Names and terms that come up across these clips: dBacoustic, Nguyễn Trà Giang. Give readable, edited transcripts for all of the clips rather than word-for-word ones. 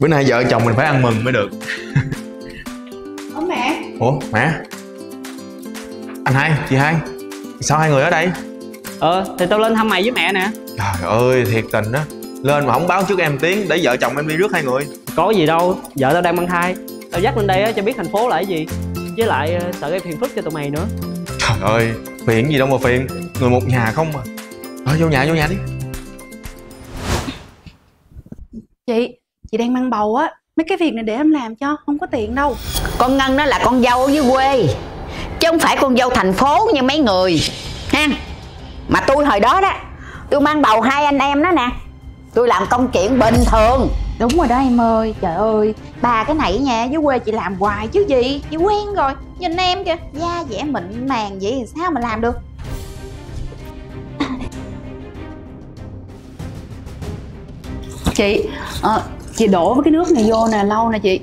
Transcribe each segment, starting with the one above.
Bữa nay vợ chồng mình phải ăn mừng mới được. Ủa mẹ? Ủa mẹ? Anh hai, chị hai, sao hai người ở đây? Thì tao lên thăm mày với mẹ nè. Trời ơi, thiệt tình đó. Lên mà không báo trước em tiếng, để vợ chồng em đi rước hai người. Có gì đâu, vợ tao đang mang thai. Tao dắt lên đây cho biết thành phố là cái gì. Với lại sợ gây phiền phức cho tụi mày nữa. Trời ơi, phiền gì đâu mà phiền. Người một nhà không mà. Thôi vô nhà đi. Chị đang mang bầu á. Mấy cái việc này để em làm cho, không có tiện đâu. Con Ngân đó là con dâu ở dưới quê, chứ không phải con dâu thành phố như mấy người ha. Mà tôi hồi đó đó, tôi mang bầu hai anh em đó nè, tôi làm công chuyện bình thường. Đúng rồi đó em ơi. Trời ơi, bà cái này nha, dưới quê chị làm hoài chứ gì. Chị quen rồi, nhìn em kìa, da dẻ mịn màng vậy sao mà làm được. Chị đổ cái nước này vô nè, lau nè chị.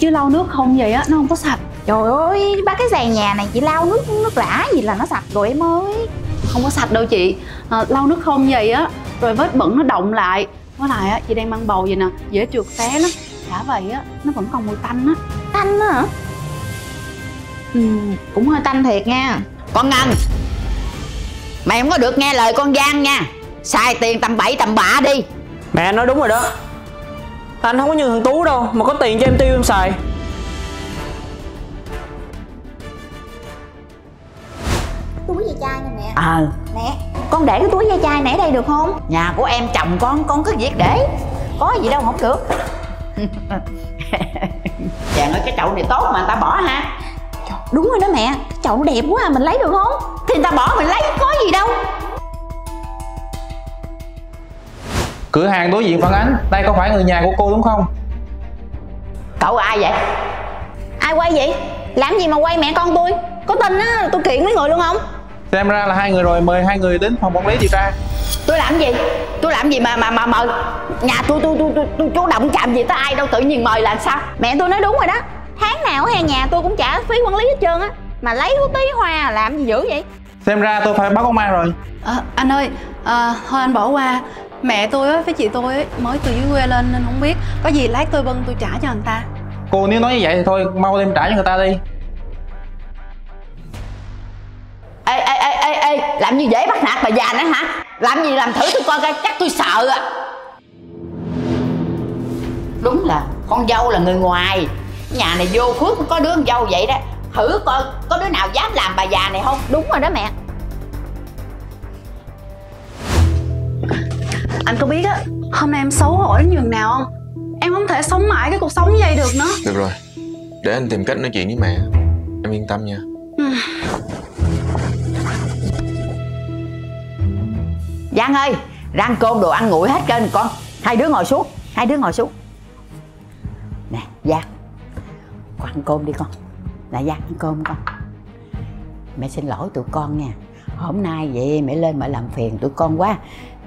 Chứ lau nước không vậy á, nó không có sạch. Trời ơi, ba cái sàn nhà này chị lau nước lã gì là nó sạch rồi em ơi. Không có sạch đâu chị. Lau nước không vậy á, rồi vết bẩn nó đọng lại. Với lại á, chị đang mang bầu vậy nè, dễ trượt té lắm. Cả vậy á, nó vẫn còn mùi tanh á. Tanh á hả? Ừ, cũng hơi tanh thiệt nha. Con Ngân, mày không có được nghe lời con Giang nha. Xài tiền tầm bậy tầm bạ đi. Mẹ nói đúng rồi đó. Anh không có như thằng Tú đâu, mà có tiền cho em tiêu em xài. Túi ve chai nè mẹ. Mẹ, con để cái túi ve chai này ở đây được không? Nhà của em chồng con cứ việc để. Có gì đâu không được. Chàng ơi, cái chậu này tốt mà người ta bỏ ha. Đúng rồi đó mẹ, cái chậu đẹp quá à, mình lấy được không? Thì người ta bỏ mình lấy, có gì đâu. Cửa hàng đối diện phản ánh, đây có phải người nhà của cô đúng không? Cậu ai vậy? Ai quay vậy? Làm gì mà quay mẹ con tôi? Có tin á, tôi kiện mấy người luôn không? Xem ra là hai người rồi, mời hai người đến phòng quản lý điều tra. Tôi làm gì? Tôi làm gì mà mời? Nhà tôi chủ động chạm gì tới ai đâu, tự nhiên mời là sao? Mẹ tôi nói đúng rồi đó. Tháng nào ở nhà tôi cũng trả phí quản lý hết trơn á. Mà lấy hút tí hoa làm gì dữ vậy? Xem ra tôi phải báo công an rồi. Anh ơi, thôi anh bỏ qua. Mẹ tôi với chị tôi mới từ dưới quê lên nên không biết. Có gì lát tôi bưng tôi trả cho người ta. Cô nếu nói như vậy thì thôi mau đem trả cho người ta đi. Ê, làm như dễ bắt nạt bà già nữa hả? Làm gì làm thử tôi coi coi, chắc tôi sợ à. Đúng là con dâu là người ngoài. Nhà này vô phước có đứa con dâu vậy đó. Thử coi có đứa nào dám làm bà già này không? Đúng rồi đó mẹ. Anh có biết á, hôm nay em xấu hổ đến nhường nào không? Em không thể sống mãi cái cuộc sống như vậy được nữa. Được rồi, để anh tìm cách nói chuyện với mẹ. Em yên tâm nha. Giang ơi, rang cơm đồ ăn nguội hết trơn con. Hai đứa ngồi xuống, hai đứa ngồi xuống. Nè, Giang, con ăn cơm đi con. Là Giang ăn cơm con. Mẹ xin lỗi tụi con nha. Hôm nay vậy mẹ lên mẹ làm phiền tụi con quá.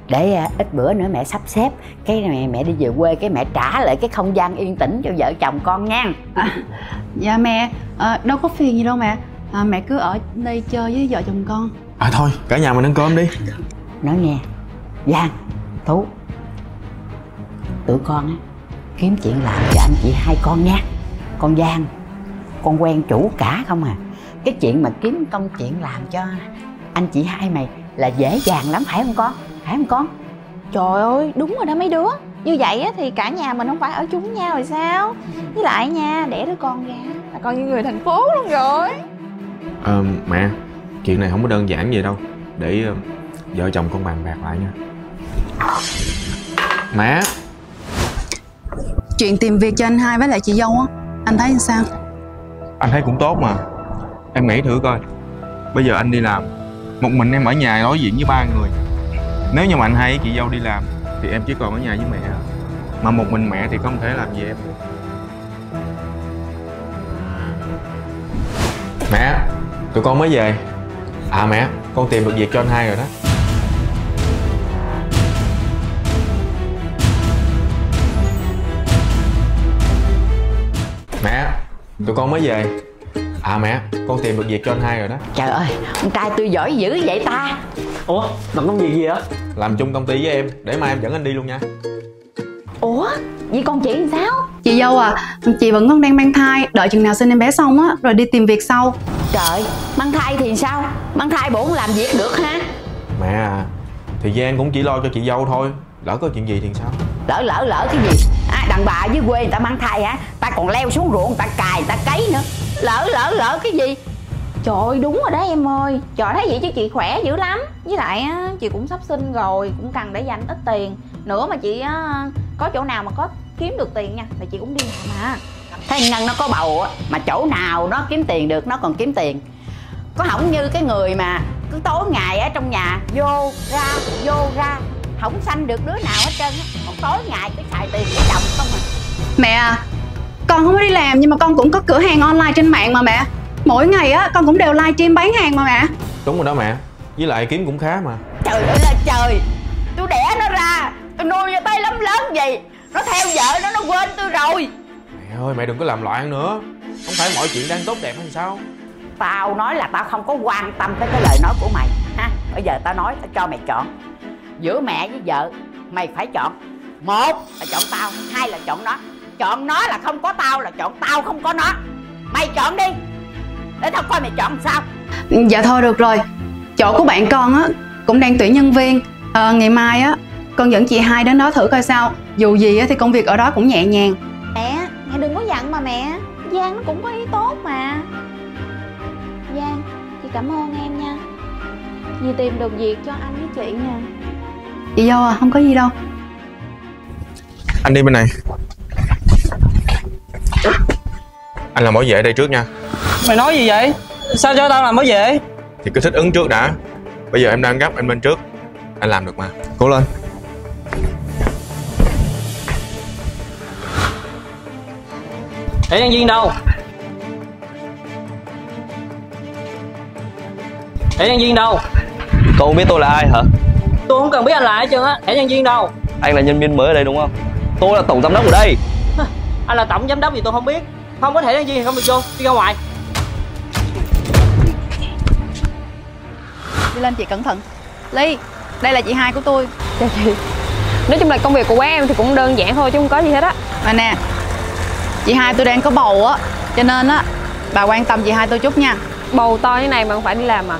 Để ít bữa nữa mẹ sắp xếp cái này, mẹ đi về quê cái mẹ trả lại cái không gian yên tĩnh cho vợ chồng con nha. Dạ mẹ, đâu có phiền gì đâu mẹ. Mẹ cứ ở đây chơi với vợ chồng con. Thôi, cả nhà mình ăn cơm đi. Nói nghe Giang, Tú, tụi con á, kiếm chuyện làm cho anh chị hai con nha. Con Giang, con quen chủ cả không à. Cái chuyện mà kiếm công chuyện làm cho anh chị hai mày là dễ dàng lắm phải không con? Phải không con? Trời ơi, đúng rồi đó mấy đứa. Như vậy á, thì cả nhà mình không phải ở chung nhau rồi sao? Với lại nha, đẻ đứa con ra là con như người thành phố luôn rồi. Mẹ, chuyện này không có đơn giản vậy đâu. Để vợ chồng con bàn bạc lại nha. Mẹ, chuyện tìm việc cho anh hai với lại chị dâu á, anh thấy sao? Anh thấy cũng tốt mà. Em nghĩ thử coi, bây giờ anh đi làm, một mình em ở nhà đối diện với ba người. Nếu như mà anh hai chị dâu đi làm thì em chỉ còn ở nhà với mẹ. Mà một mình mẹ thì không thể làm gì em. Mẹ, tụi con mới về. À mẹ, con tìm được việc cho anh hai rồi đó. Mẹ, tụi con mới về. À mẹ, con tìm được việc cho anh hai rồi đó. Trời ơi, con trai tôi giỏi dữ vậy ta. Ủa, làm công việc gì vậy? Làm chung công ty với em, để mai em dẫn anh đi luôn nha. Ủa, Vậy còn chị sao? Chị dâu à, chị vẫn còn đang mang thai, đợi chừng nào sinh em bé xong á rồi đi tìm việc sau. Trời, mang thai thì sao? Mang thai bổ làm việc được ha. Mẹ à, thì Giang cũng chỉ lo cho chị dâu thôi, lỡ có chuyện gì thì sao? Lỡ cái gì? À, đàn bà dưới quê người ta mang thai hả? Ta còn leo xuống ruộng, ta cài, người ta cấy nữa. Lỡ cái gì? Trời ơi, đúng rồi đó em ơi. Trời, thấy vậy chứ chị khỏe dữ lắm. Với lại á, chị cũng sắp sinh rồi, cũng cần để dành ít tiền. Nữa mà chị á, có chỗ nào mà có kiếm được tiền nha, là chị cũng đi mà. Thấy Ngân nó có bầu á, mà chỗ nào nó kiếm tiền được nó còn kiếm tiền. Có hỏng như cái người mà cứ tối ngày ở trong nhà vô ra, không sanh được đứa nào hết trơn á. Còn tối ngày cứ xài tiền để chồng không à. Mẹ à, con không có đi làm nhưng mà con cũng có cửa hàng online trên mạng mà mẹ. Mỗi ngày á con cũng đều livestream bán hàng mà mẹ. Đúng rồi đó mẹ, với lại kiếm cũng khá mà. Trời ơi là trời, tôi đẻ nó ra, tôi nuôi cho tới lắm lớn gì, nó theo vợ nó quên tôi rồi. Mẹ ơi, mẹ đừng có làm loạn nữa, không phải mọi chuyện đang tốt đẹp hay sao? Tao nói là tao không có quan tâm tới cái lời nói của mày ha. Bây giờ tao nói, tao cho mày chọn. Giữa mẹ với vợ mày phải chọn. Một là chọn tao, hai là chọn nó. Chọn nó là không có tao, là chọn tao không có nó. Mày chọn đi, để tao coi mày chọn sao. Dạ thôi được rồi. Chỗ của bạn con á cũng đang tuyển nhân viên. Ngày mai á con dẫn chị hai đến đó thử coi sao. Dù gì á thì công việc ở đó cũng nhẹ nhàng. Mẹ, mẹ đừng có giận mà mẹ. Giang nó cũng có ý tốt mà. Giang, chị cảm ơn em nha, vì tìm được việc cho anh với chị nha. Chị dâu à, không có gì đâu. Anh đi bên này. Anh làm bảo vệ đây trước nha. Mày nói gì vậy? Sao cho tao làm bảo vệ? Thì cứ thích ứng trước đã. Bây giờ em đang gấp, anh bên trước. Anh làm được mà, cố lên. Để nhân viên đâu? Để nhân viên đâu? Cậu không biết tôi là ai hả? Tôi không cần biết anh là ai hết trơn á. Để nhân viên đâu? Anh là nhân viên mới ở đây đúng không? Tôi là tổng giám đốc ở đây. Anh là tổng giám đốc gì tôi không biết. Không có thể nhân viên không được vô, đi ra ngoài. Đi lên chị, cẩn thận. Ly, đây là chị hai của tôi. Chào chị. Nói chung là công việc của quán em thì cũng đơn giản thôi chứ không có gì hết á. Mà nè, chị hai tôi đang có bầu á, cho nên á bà quan tâm chị hai tôi chút nha. Bầu to như này mà không phải đi làm à?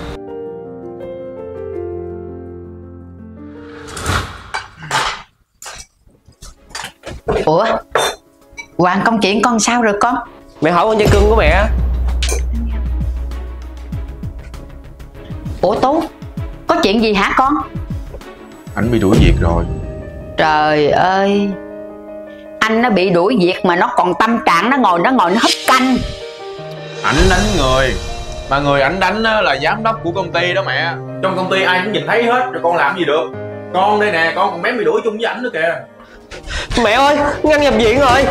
Ủa, Hoàng công chuyện con sao rồi con? Mẹ hỏi con dây cưng của mẹ. Ủa Tú, có chuyện gì hả con? Anh bị đuổi việc rồi. Trời ơi, anh nó bị đuổi việc mà nó còn tâm trạng nó ngồi nó hấp canh. Ảnh đánh người, mà người ảnh đánh là giám đốc của công ty đó mẹ. Trong công ty ai cũng nhìn thấy hết, rồi con làm gì được. Con đây nè, con còn mém bị đuổi chung với ảnh nữa kìa. Mẹ ơi, Ngân nhập viện rồi.